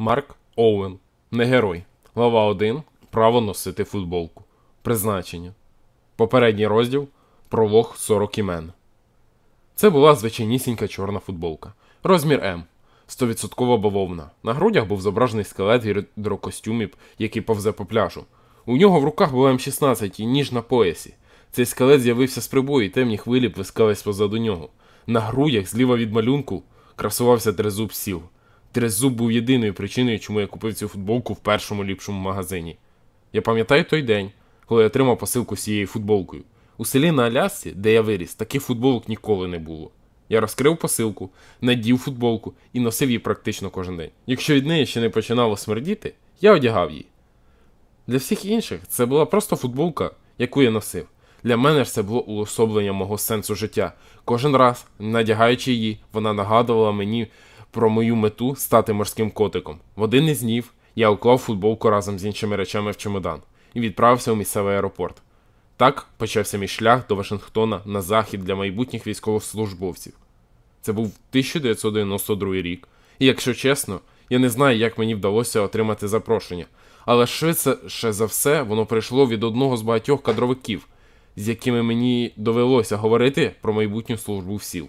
Марк Оуен. Не герой. Глава 1. Право носити футболку. Призначення. Попередній розділ. Пролог 40 імен. Це була звичайнісінька чорна футболка. Розмір М. 100% бавовна. На грудях був зображений скелет гідрокостюмів, який повзе по пляжу. У нього в руках була М16 і ніж на поясі. Цей скелет з'явився з прибою, і темні хвилі плескались позаду нього. На грудях, зліва від малюнку, красувався тризуб SEAL. Тризуб був єдиною причиною, чому я купив цю футболку в першому ліпшому магазині. Я пам'ятаю той день, коли я отримав посилку з цією футболкою. У селі на Алясці, де я виріс, таких футболок ніколи не було. Я розкрив посилку, надів футболку і носив її практично кожен день. Якщо від неї ще не починало смердіти, я одягав її. Для всіх інших це була просто футболка, яку я носив. Для мене ж це було уособлення мого сенсу життя. Кожен раз, надягаючи її, вона нагадувала мені про мою мету стати морським котиком. В один із днів я уклав футболку разом з іншими речами в чемодан і відправився у місцевий аеропорт. Так почався мій шлях до Вашингтона на захід для майбутніх військовослужбовців. Це був 1992 рік, і якщо чесно, я не знаю, як мені вдалося отримати запрошення, але швидше за все воно прийшло від одного з багатьох кадровиків, з якими мені довелося говорити про майбутню службу в SEAL.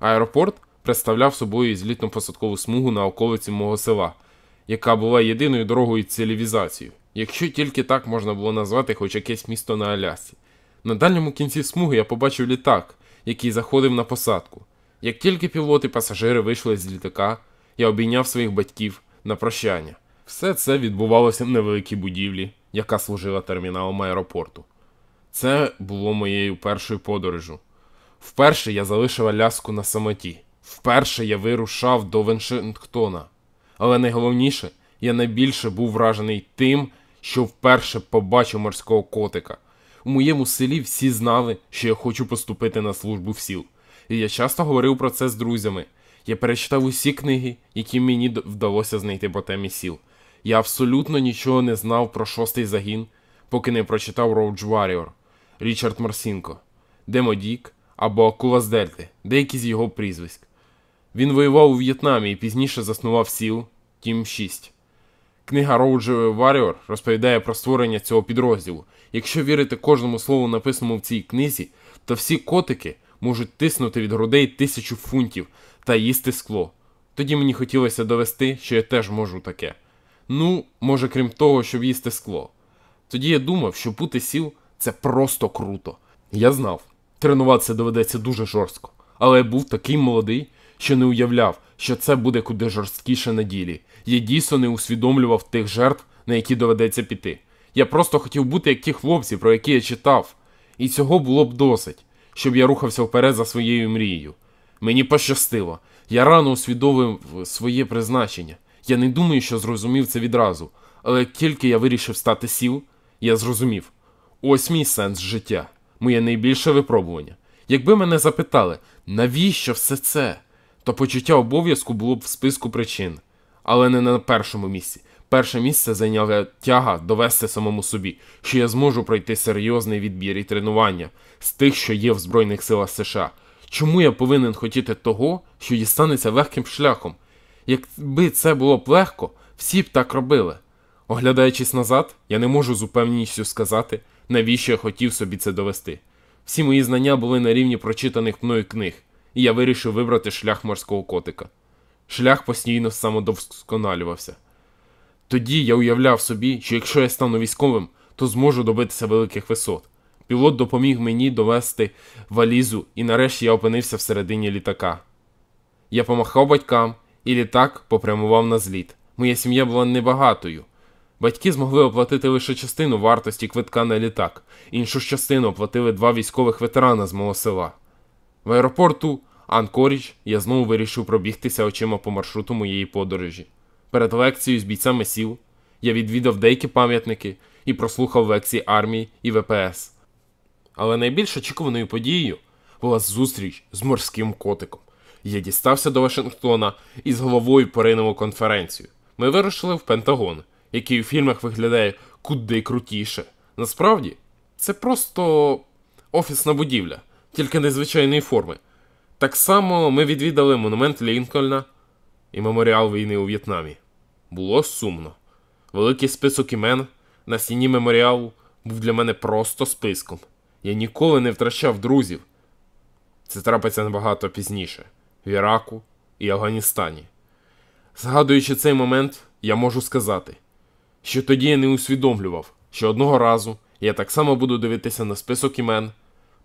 Аеропорт представляв собою злітно-посадкову смугу на околиці мого села, яка була єдиною дорогою цивілізацією, якщо тільки так можна було назвати хоч якесь місто на Алясці. На дальньому кінці смуги я побачив літак, який заходив на посадку. Як тільки пілот і пасажири вийшли з літака, я обійняв своїх батьків на прощання. Все це відбувалося в невеликій будівлі, яка служила терміналом аеропорту. Це було моєю першою подорожю. Вперше я залишив Аляску на самоті. Вперше я вирушав до Вашингтона. Але найголовніше, я найбільше був вражений тим, що вперше побачив морського котика. У моєму селі всі знали, що я хочу поступити на службу в SEAL. І я часто говорив про це з друзями. Я перечитав усі книги, які мені вдалося знайти по темі SEAL. Я абсолютно нічого не знав про 6-й загін, поки не прочитав Рог Воріор, Річард Марсінко, Демо Дік або Акула з Дельти, деякі з його прізвиськ. Він воював у В'єтнамі і пізніше заснував SEAL Team 6. Книга Рог Воріор розповідає про створення цього підрозділу. Якщо вірити кожному слову, написаному в цій книзі, то всі котики можуть тиснути від грудей 1000 фунтів та їсти скло. Тоді мені хотілося довести, що я теж можу таке. Ну, може, крім того, щоб їсти скло. Тоді я думав, що бути SEAL – це просто круто. Я знав, тренуватися доведеться дуже жорстко, але я був такий молодий, що не уявляв, що це буде куди жорсткіше на ділі. Я дійсно не усвідомлював тих жертв, на які доведеться піти. Я просто хотів бути як ті хлопці, про які я читав. І цього було б досить, щоб я рухався вперед за своєю мрією. Мені пощастило. Я рано усвідомив своє призначення. Я не думаю, що зрозумів це відразу, але як тільки я вирішив стати SEAL, я зрозумів. Ось мій сенс життя. Моє найбільше випробування. Якби мене запитали, навіщо все це, то почуття обов'язку було б в списку причин. Але не на першому місці. Перше місце зайняла тяга довести самому собі, що я зможу пройти серйозний відбір і тренування з тих, що є в Збройних силах США. Чому я повинен хотіти того, що дістанеться легким шляхом? Якби це було б легко, всі б так робили. Оглядаючись назад, я не можу з упевненістю сказати, навіщо я хотів собі це довести. Всі мої знання були на рівні прочитаних мною книг, і я вирішив вибрати шлях морського котика. Шлях постійно самодосконалювався. Тоді я уявляв собі, що якщо я стану військовим, то зможу добитися великих висот. Пілот допоміг мені довести валізу, і нарешті я опинився всередині літака. Я помахав батькам, і літак попрямував на зліт. Моя сім'я була небагатою. Батьки змогли оплатити лише частину вартості квитка на літак. Іншу ж частину оплатили 2 військових ветерана з мого села. В аеропорту Анкоридж я знову вирішив пробігтися очима по маршруту моєї подорожі. Перед лекцією з бійцями SEAL я відвідав деякі пам'ятники і прослухав лекції армії і ВПС. Але найбільш очікуваною подією була зустріч з морським котиком. Я дістався до Вашингтона і з головою поринув у конференцію. Ми вирушили в Пентагон, який у фільмах виглядає куди крутіше. Насправді, це просто офісна будівля, тільки незвичайної форми. Так само ми відвідали монумент Лінкольна і меморіал війни у В'єтнамі. було сумно. Великий список імен на стіні меморіалу був для мене просто списком. Я ніколи не втрачав друзів. Це трапиться набагато пізніше. В Іраку і Афганістані. Згадуючи цей момент, я можу сказати, що тоді я не усвідомлював, що одного разу я так само буду дивитися на список імен,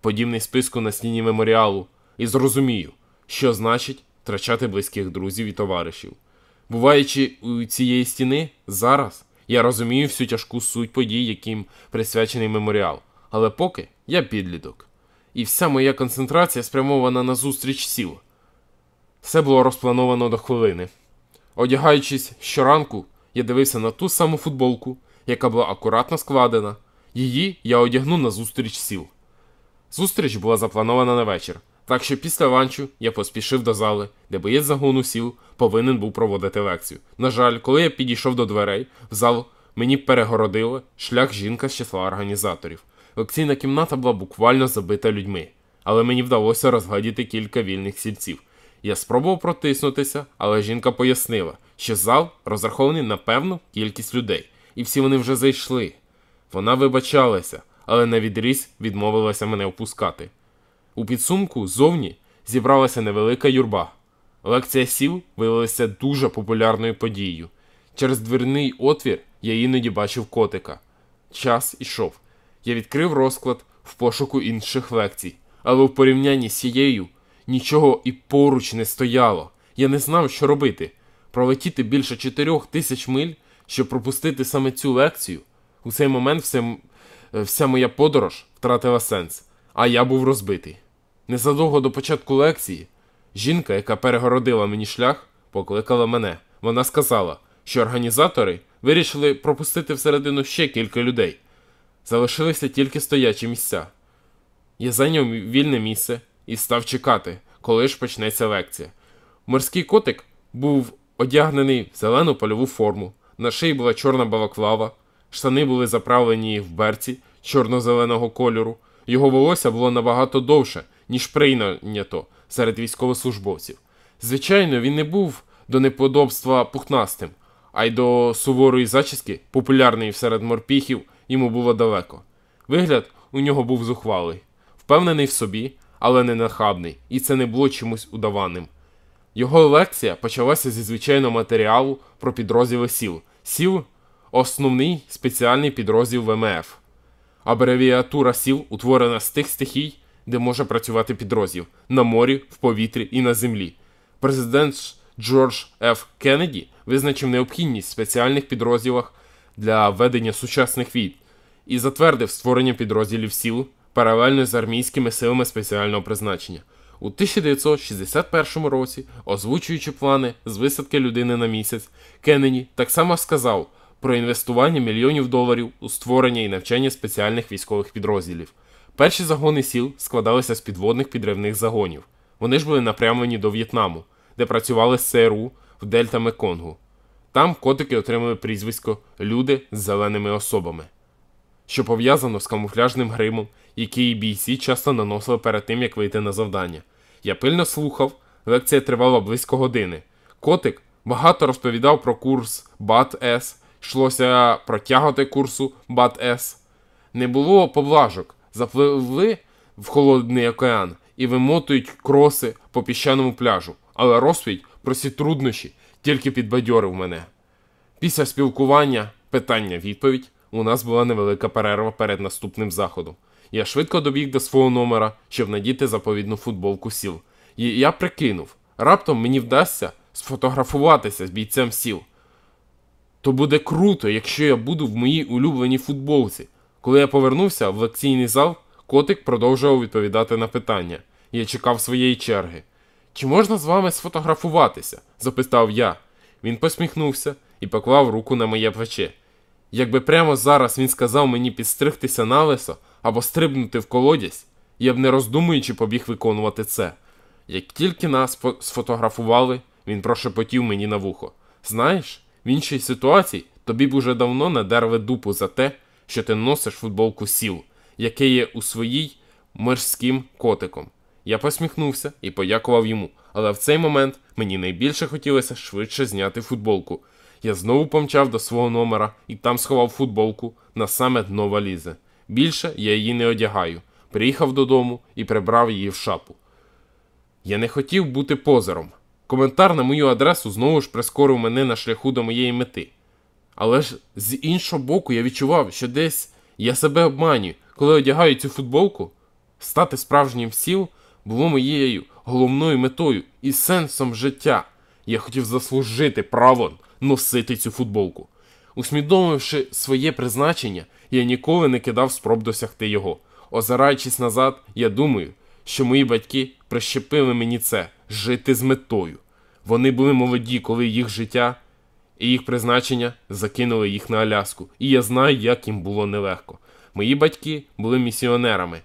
подібний списку на стіні меморіалу, і зрозумію, що значить втрачати близьких друзів і товаришів. Буваючи у цієї стіни, зараз я розумію всю тяжку суть подій, яким присвячений меморіал, але поки я підліток. І вся моя концентрація спрямована на зустріч сіл. Все було розплановано до хвилини. Одягаючись щоранку, я дивився на ту саму футболку, яка була акуратно складена. Її я одягну на зустріч сіл. Зустріч була запланована на вечір, так що після ланчу я поспішив до зали, де боєць загону сіл повинен був проводити лекцію. На жаль, коли я підійшов до дверей, в зал мені перегородила шлях жінка з числа організаторів. Лекційна кімната була буквально забита людьми, але мені вдалося розглядіти кілька вільних сільців. Я спробував протиснутися, але жінка пояснила, що зал розрахований на певну кількість людей, і всі вони вже зайшли. Вона вибачалася, але навідріз відмовилася мене опускати. У підсумку зовні зібралася невелика юрба. Лекція сіл виявилася дуже популярною подією. Через двірний отвір я іноді бачив котика. Час ішов. Я відкрив розклад в пошуку інших лекцій, але в порівнянні з цією нічого і поруч не стояло. Я не знав, що робити. Пролетіти більше 4000 миль, щоб пропустити саме цю лекцію. У цей момент вся моя подорож втратила сенс, а я був розбитий. Незадовго до початку лекції жінка, яка перегородила мені шлях, покликала мене. Вона сказала, що організатори вирішили пропустити всередину ще кілька людей. Залишилися тільки стоячі місця. Я зайняв вільне місце і став чекати, коли ж почнеться лекція. Морський котик був одягнений в зелену польову форму, на шиї була чорна балаклава, штани були заправлені в берці чорно-зеленого кольору, його волосся було набагато довше, ніж прийнято серед військовослужбовців. Звичайно, він не був до неподобства пухнастим, а й до суворої зачіски, популярної серед морпіхів, йому було далеко. Вигляд у нього був зухвалий, впевнений в собі, але не нахабний, і це не було чимось удаваним. Його лекція почалася зі звичайного матеріалу про підрозділи СІЛ. СІЛ – основний спеціальний підрозділ ВМФ. Абревіатура СІЛ утворена з тих стихій, де може працювати підрозділ – на морі, в повітрі і на землі. Президент Джордж Ф. Кеннеді визначив необхідність в спеціальних підрозділах для ведення сучасних війн і затвердив створення підрозділів СІЛ паралельно з армійськими силами спеціального призначення. У 1961 році, озвучуючи плани з висадки людини на місяць, Кеннеді так само сказав про інвестування мільйонів доларів у створення і навчання спеціальних військових підрозділів. Перші загони СІЛ складалися з підводних підривних загонів. Вони ж були напрямлені до В'єтнаму, де працювали з ЦРУ в дельта Меконгу. Там котики отримали прізвисько «люди з зеленими особами», що пов'язано з камуфляжним гримом, який бійці часто наносили перед тим, як вийти на завдання. Я пильно слухав, лекція тривала близько години. Котик багато розповідав про курс БАД-ЕС, йшлося про тяготи курсу БАД-ЕС. Не було поблажок, запливли в холодний океан і вимотують кроси по піщаному пляжу, але розповідь про всі труднощі тільки підбадьорив мене. Після спілкування, питання-відповідь, у нас була невелика перерва перед наступним заходом. Я швидко добіг до свого номера, щоб надіти заповідну футболку СІЛ. І я прикинув, раптом мені вдасться сфотографуватися з бійцем СІЛ. То буде круто, якщо я буду в моїй улюбленій футболці. Коли я повернувся в лекційний зал, котик продовжував відповідати на питання. Я чекав своєї черги. «Чи можна з вами сфотографуватися?» – запитав я. Він посміхнувся і поклав руку на моє плече. Якби прямо зараз він сказав мені підстригтися на лисо або стрибнути в колодязь, я б не роздумуючи побіг виконувати це. Як тільки нас сфотографували, він прошепотів мені на вухо. «Знаєш, в іншій ситуації тобі б уже давно надерли дупу за те, що ти носиш футболку СІЛ, яке є у своїй морським котиком». Я посміхнувся і подякував йому, але в цей момент мені найбільше хотілося швидше зняти футболку. Я знову помчав до свого номера і там сховав футболку на саме дно валізи. Більше я її не одягаю. Приїхав додому і прибрав її в шапу. Я не хотів бути позором. Коментар на мою адресу знову ж прискорив мене на шляху до моєї мети. Але ж з іншого боку я відчував, що десь я себе обманюю, коли одягаю цю футболку. Стати справжнім SEAL було моєю головною метою і сенсом життя. Я хотів заслужити право носити цю футболку. Усвідомивши своє призначення, я ніколи не кидав спроб досягти його. Озираючись назад, я думаю, що мої батьки прищепили мені це – жити з метою. Вони були молоді, коли їх життя і їх призначення закинули їх на Аляску. І я знаю, як їм було нелегко. Мої батьки були місіонерами.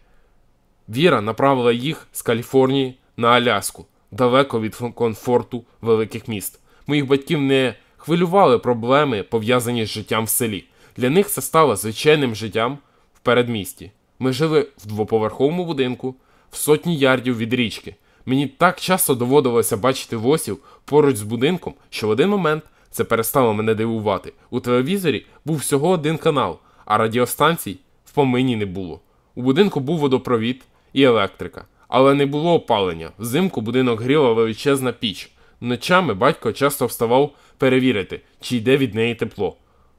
Віра направила їх з Каліфорнії на Аляску, далеко від комфорту великих міст. Моїх батьків не хвилювали проблеми, пов'язані з життям в селі. Для них це стало звичайним життям в передмісті. Ми жили в двоповерховому будинку, в сотні ярдів від річки. Мені так часто доводилося бачити восів поруч з будинком, що в один момент це перестало мене дивувати. У телевізорі був всього один канал, а радіостанцій в помині не було. У будинку був водопровід і електрика, але не було опалення. Взимку будинок гріла величезна піч. Ночами батько часто вставав перевірити, чи йде від неї тепло.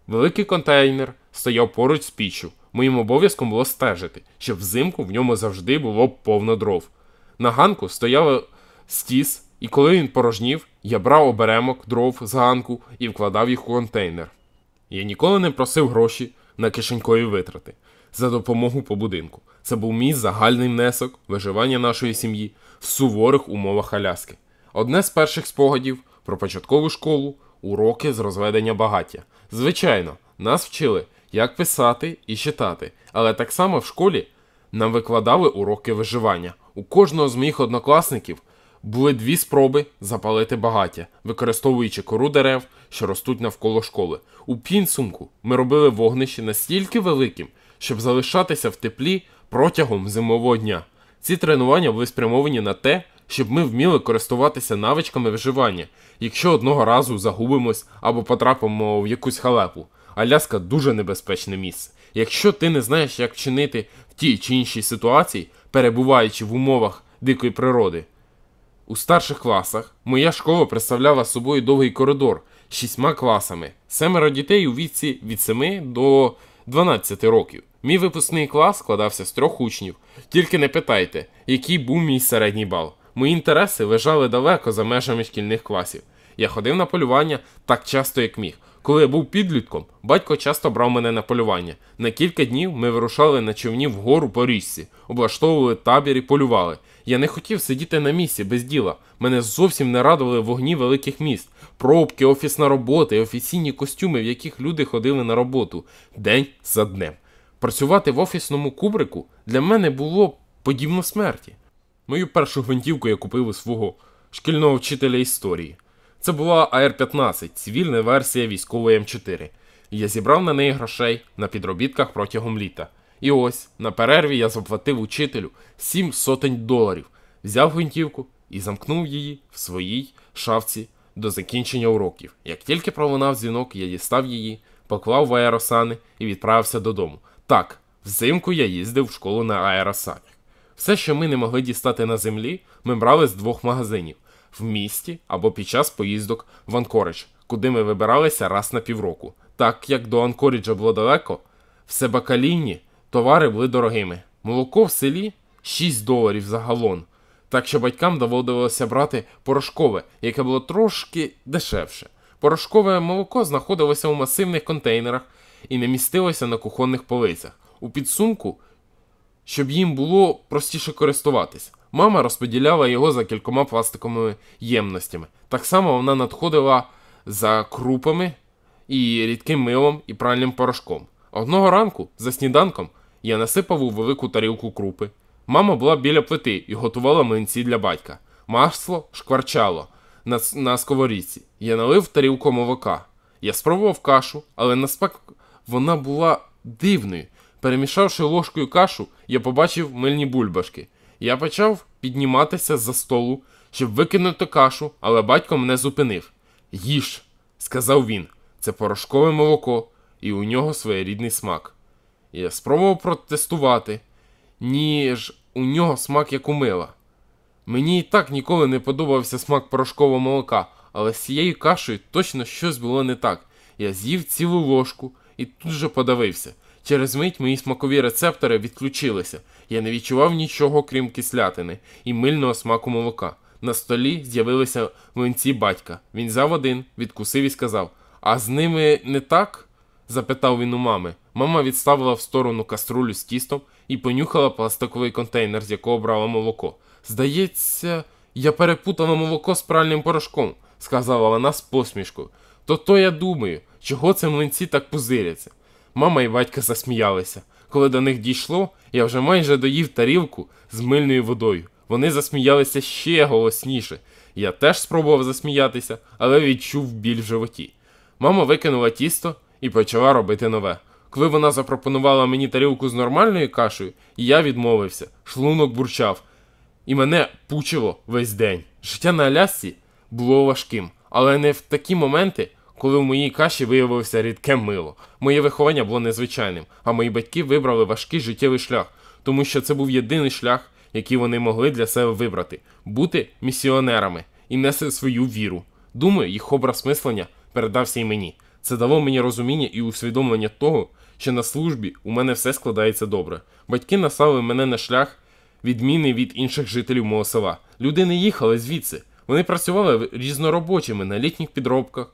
Великий контейнер стояв поруч з піччю. Моїм обов'язком було стежити, щоб взимку в ньому завжди було повно дров. На ганку стояв стіс, і коли він порожнів, я брав оберемок дров з ганку і вкладав їх у контейнер. Я ніколи не просив гроші на кишенькові витрати за допомогу по будинку. Це був мій загальний внесок виживання нашої сім'ї в суворих умовах Аляски. Одне з перших спогадів про початкову школу – уроки з розведення багаття. Звичайно, нас вчили, як писати і читати, але так само в школі нам викладали уроки виживання. У кожного з моїх однокласників були дві спроби запалити багаття, використовуючи кору дерев, що ростуть навколо школи. У підсумку ми робили вогнище настільки великим, щоб залишатися в теплі протягом зимового дня. Ці тренування були спрямовані на те, щоб ми вміли користуватися навичками виживання, якщо одного разу загубимось або потрапимо в якусь халепу. Аляска – дуже небезпечне місце. Якщо ти не знаєш, як вчинити в тій чи іншій ситуації, перебуваючи в умовах дикої природи. У старших класах моя школа представляла собою довгий коридор з 6 класами. 7 дітей у віці від 7 до 12 років. Мій випускний клас складався з 3 учнів. Тільки не питайте, який був мій середній бал. Мої інтереси лежали далеко за межами шкільних класів. Я ходив на полювання так часто, як міг. Коли я був підлітком, батько часто брав мене на полювання. На кілька днів ми вирушали на човні вгору по річці, облаштовували табір і полювали. Я не хотів сидіти на місці без діла. Мене зовсім не радували вогні великих міст, пробки, офісна робота і офіційні костюми, в яких люди ходили на роботу день за днем. Працювати в офісному кубрику для мене було подібно смерті. Мою першу гвинтівку я купив у свого шкільного вчителя історії. Це була АР-15, цивільна версія військової М4. Я зібрав на неї грошей на підробітках протягом літа. І ось, на перерві я заплатив учителю 7 сотень доларів, взяв гвинтівку і замкнув її в своїй шафці до закінчення уроків. Як тільки пролунав дзвінок, я дістав її, поклав в аеросани і відправився додому. Так, взимку я їздив в школу на аеросанях. Все, що ми не могли дістати на землі, ми брали з 2 магазинів. В місті або під час поїздок в Анкоридж, куди ми вибиралися раз на півроку. Так як до Анкориджа було далеко, в Себакаліні товари були дорогими. Молоко в селі – 6 доларів за галон, так що батькам доводилося брати порошкове, яке було трошки дешевше. Порошкове молоко знаходилося у масивних контейнерах і не містилося на кухонних полицях. У підсумку, щоб їм було простіше користуватись. Мама розподіляла його за кількома пластиковими ємностями. Так само вона надходила за крупами і рідким милом і пральним порошком. Одного ранку, за сніданком, я насипав у велику тарілку крупи. Мама була біля плити і готувала млинці для батька. Масло шкварчало на сковорідці. Я налив в тарілку молока. Я спробував кашу, але насправді вона була дивною. Перемішавши ложкою кашу, я побачив мильні бульбашки. Я почав підніматися з-за столу, щоб викинути кашу, але батько мене зупинив. «Їж», – сказав він. Це порошкове молоко, і у нього своєрідний смак. Я спробував протестувати, ніж у нього смак як у мила. Мені і так ніколи не подобався смак порошкового молока, але з цією кашею точно щось було не так. Я з'їв цілу ложку і тут же подавився. Через мить мої смакові рецептори відключилися. Я не відчував нічого, крім кислятини і мильного смаку молока. На столі з'явилися млинці батька. Він взяв один, відкусив і сказав: «А з ними не так?» – запитав він у мами. Мама відставила в сторону каструлю з тістом і понюхала пластиковий контейнер, з якого брала молоко. «Здається, я перепутала молоко з пральним порошком», – сказала вона з посмішкою. «То-то я думаю, чого це млинці так пузиряться?» Мама і батько засміялися. Коли до них дійшло, я вже майже доїв тарілку з мильною водою. Вони засміялися ще голосніше. Я теж спробував засміятися, але відчув біль в животі. Мама викинула тісто і почала робити нове. Коли вона запропонувала мені тарілку з нормальною кашею, я відмовився. Шлунок бурчав. І мене пучило весь день. Життя на Алясці було важким, але не в такі моменти, коли в моїй каші виявилося рідке мило. Моє виховання було незвичайним, а мої батьки вибрали важкий життєвий шлях, тому що це був єдиний шлях, який вони могли для себе вибрати – бути місіонерами і нести свою віру. Думаю, їх образ мислення передався і мені. Це дало мені розуміння і усвідомлення того, що на службі у мене все складається добре. Батьки наставили мене на шлях, відмінний від інших жителів мого села. Люди не їхали звідси. Вони працювали різноробочими на літніх підробках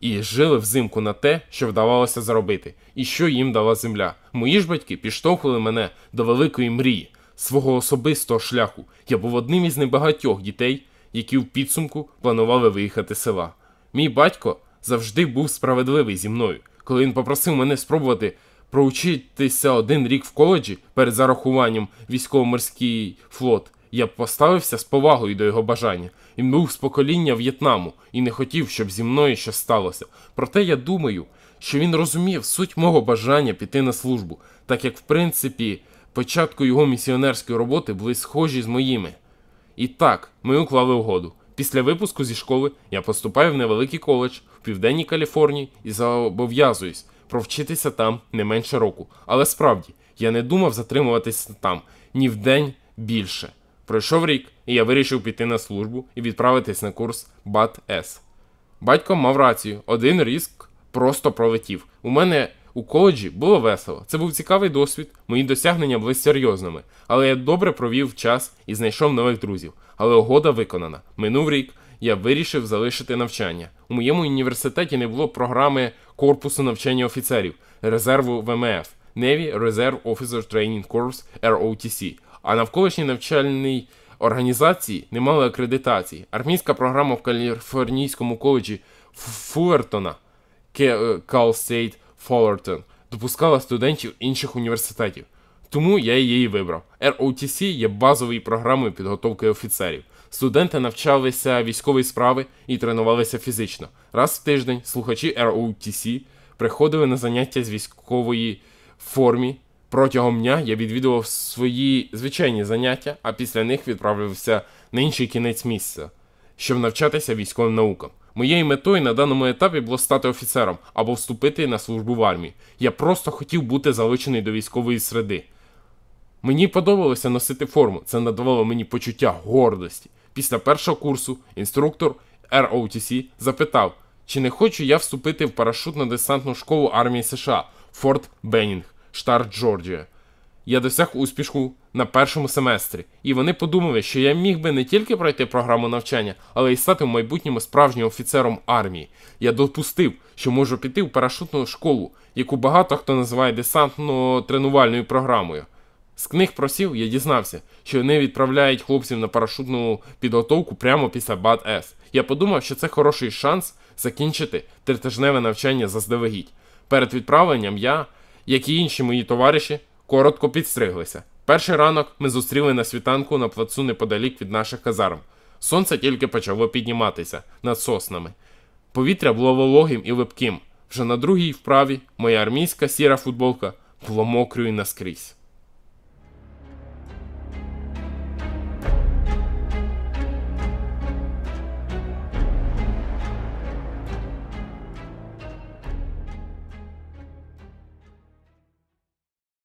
і жили взимку на те, що вдавалося заробити, і що їм дала земля. Мої ж батьки підштовхували мене до великої мрії, свого особистого шляху. Я був одним із небагатьох дітей, які в підсумку планували виїхати з села. Мій батько завжди був справедливий зі мною. Коли він попросив мене спробувати проучитися 1 рік в коледжі перед зарахуванням військово-морський флот, я поставився з повагою до його бажання. Він був з покоління В'єтнаму і не хотів, щоб зі мною щось сталося. Проте я думаю, що він розумів суть мого бажання піти на службу, так як в принципі початку його місіонерської роботи були схожі з моїми. І так, ми уклали угоду. Після випуску зі школи я поступаю в невеликий коледж в Південній Каліфорнії і зобов'язуюсь провчитися там не менше року. Але справді, я не думав затримуватися там ні в день більше. Пройшов рік, і я вирішив піти на службу і відправитись на курс БАД-ЕС. Батько мав рацію, 1 рік просто пролетів. У мене у коледжі було весело. Це був цікавий досвід, мої досягнення були серйозними. Але я добре провів час і знайшов нових друзів. Але угода виконана. Минув рік, я вирішив залишити навчання. У моєму університеті не було програми корпусу навчання офіцерів, резерву ВМФ, Navy Reserve Officer Training Corps ROTC. А навколишні навчальні організації не мали акредитації. Армійська програма в Каліфорнійському коледжі Фуллертона, Cal State Fullerton, допускала студентів інших університетів. Тому я її вибрав. ROTC є базовою програмою підготовки офіцерів. Студенти навчалися військової справи і тренувалися фізично. Раз в тиждень слухачі ROTC приходили на заняття з військової формі. Протягом дня я відвідував свої звичайні заняття, а після них відправився на інший кінець місця, щоб навчатися військовим наукам. Моєю метою на даному етапі було стати офіцером або вступити на службу в армії. Я просто хотів бути залучений до військової середи. Мені подобалося носити форму, це надавало мені почуття гордості. Після першого курсу інструктор ROTC запитав, чи не хочу я вступити в парашютно-десантну школу армії США Форт Беннінг, штат Джорджія. Я досяг успіху на 1-му семестрі, і вони подумали, що я міг би не тільки пройти програму навчання, але й стати в майбутньому справжнім офіцером армії. Я допустив, що можу піти в парашутну школу, яку багато хто називає десантно-тренувальною програмою. З книг про SEAL я дізнався, що вони відправляють хлопців на парашутну підготовку прямо після БАД-ЕС. Я подумав, що це хороший шанс закінчити 3-тижневе навчання заздалегідь. Перед відправленням я, як і інші мої товариші, коротко підстриглися. Перший ранок ми зустріли на світанку на плацу неподалік від наших казарм. Сонце тільки почало підніматися над соснами. Повітря було вологим і липким. Вже на другій вправі моя армійська сіра футболка була мокрою наскрізь.